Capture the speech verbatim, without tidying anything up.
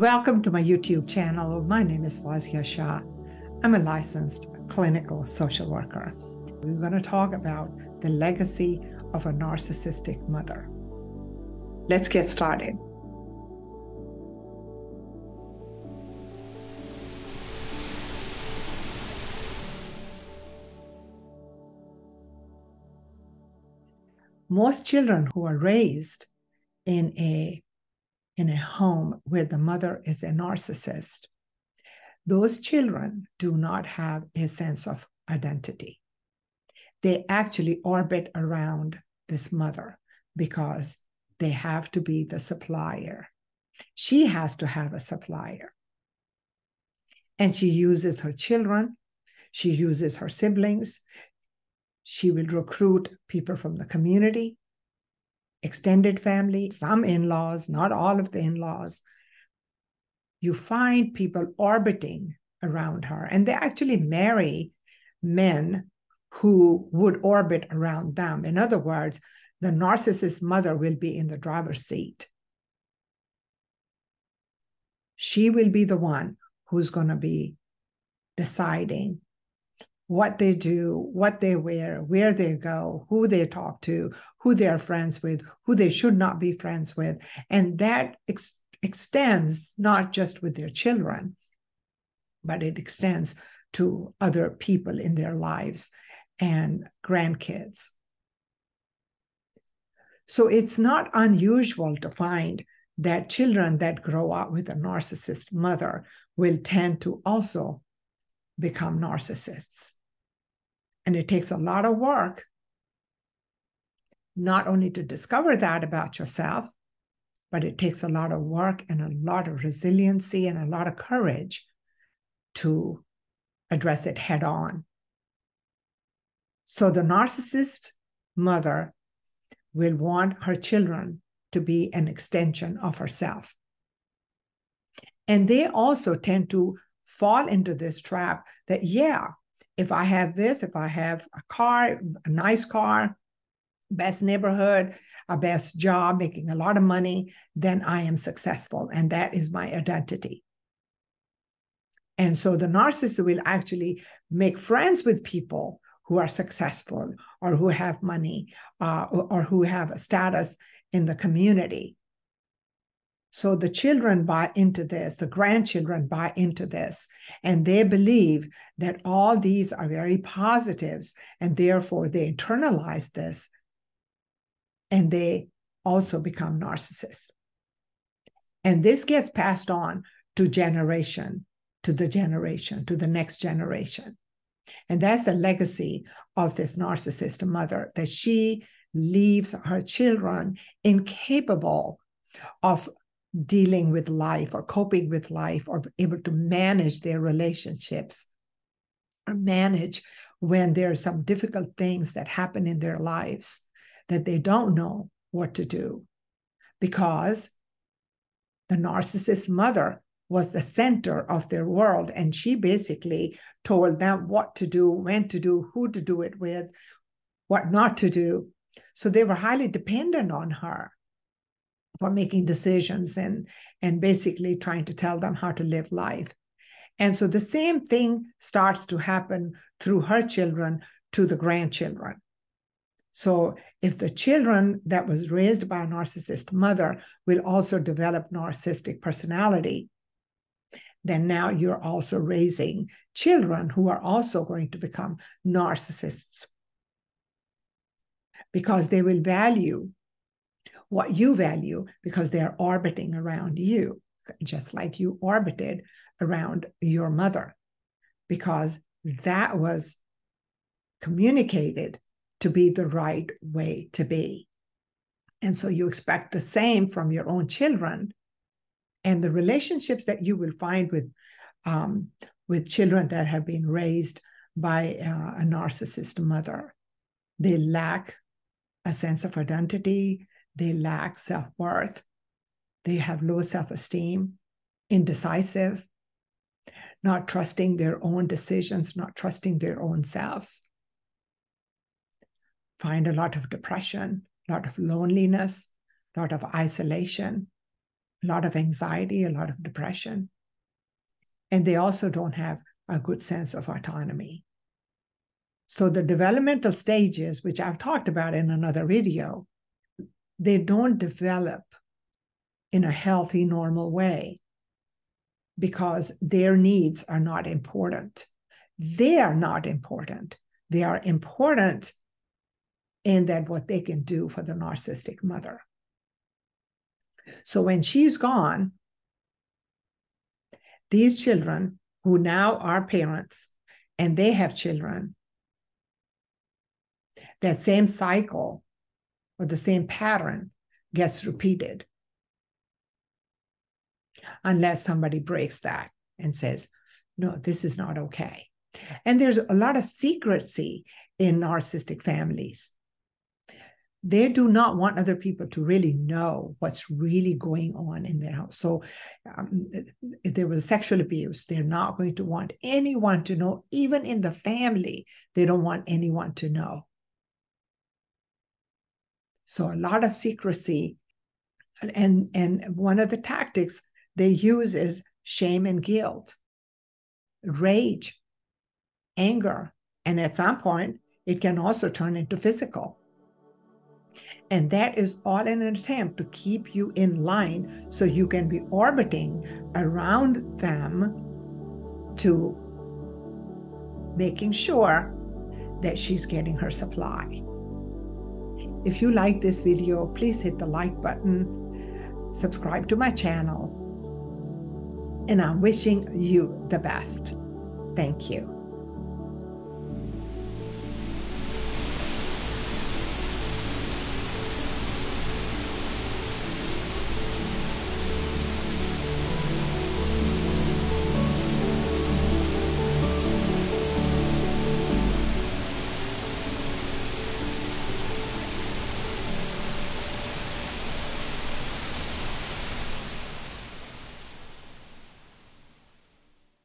Welcome to my YouTube channel. My name is Fauzia Shah. I'm a licensed clinical social worker. We're going to talk about the legacy of a narcissistic mother. Let's get started. Most children who are raised in a, in a home where the mother is a narcissist, those children do not have a sense of identity. They actually orbit around this mother because they have to be the supplier. She has to have a supplier. And she uses her children. She uses her siblings. She will recruit people from the community, extended family, some in-laws, not all of the in-laws. You find people orbiting around her, and they actually marry men who would orbit around them. In other words, the narcissist mother will be in the driver's seat. She will be the one who's going to be deciding what they do, what they wear, where they go, who they talk to, who they're friends with, who they should not be friends with. And that ex extends not just with their children, but it extends to other people in their lives and grandkids. So it's not unusual to find that children that grow up with a narcissist mother will tend to also become narcissists. And it takes a lot of work, not only to discover that about yourself, but it takes a lot of work and a lot of resiliency and a lot of courage to address it head on. So the narcissist mother will want her children to be an extension of herself. And they also tend to fall into this trap that, yeah, if I have this, if I have a car, a nice car, best neighborhood, a best job, making a lot of money, then I am successful. And that is my identity. And so the narcissist will actually make friends with people who are successful or who have money uh, or, or who have a status in the community. So the children buy into this, the grandchildren buy into this, and they believe that all these are very positives, and therefore they internalize this, and they also become narcissists. And this gets passed on to generation, to the generation, to the next generation. And that's the legacy of this narcissist mother, that she leaves her children incapable of dealing with life or coping with life or able to manage their relationships or manage when there are some difficult things that happen in their lives that they don't know what to do, because the narcissist mother was the center of their world, and she basically told them what to do, when to do, who to do it with, what not to do. So they were highly dependent on her for making decisions and, and basically trying to tell them how to live life. And so the same thing starts to happen through her children to the grandchildren. So if the children that was raised by a narcissist mother will also develop narcissistic personality, then now you're also raising children who are also going to become narcissists, because they will value what you value, because they are orbiting around you, just like you orbited around your mother, because that was communicated to be the right way to be. And so you expect the same from your own children, and the relationships that you will find with, um, with children that have been raised by uh, a narcissist mother. They lack a sense of identity. They lack self-worth. They have low self-esteem, indecisive, not trusting their own decisions, not trusting their own selves. Find a lot of depression, a lot of loneliness, a lot of isolation, a lot of anxiety, a lot of depression. And they also don't have a good sense of autonomy. So the developmental stages, which I've talked about in another video, they don't develop in a healthy, normal way because their needs are not important. They are not important. They are important in that what they can do for the narcissistic mother. So when she's gone, these children who now are parents and they have children, that same cycle or the same pattern gets repeated unless somebody breaks that and says, no, this is not okay. And there's a lot of secrecy in narcissistic families. They do not want other people to really know what's really going on in their house. So um, if there was sexual abuse, they're not going to want anyone to know. Even in the family, they don't want anyone to know. So a lot of secrecy. And, and one of the tactics they use is shame and guilt, rage, anger. And at some point, it can also turn into physical. And that is all in an attempt to keep you in line so you can be orbiting around them to making sure that she's getting her supply. If you like this video, please hit the like button, subscribe to my channel, and I'm wishing you the best. Thank you.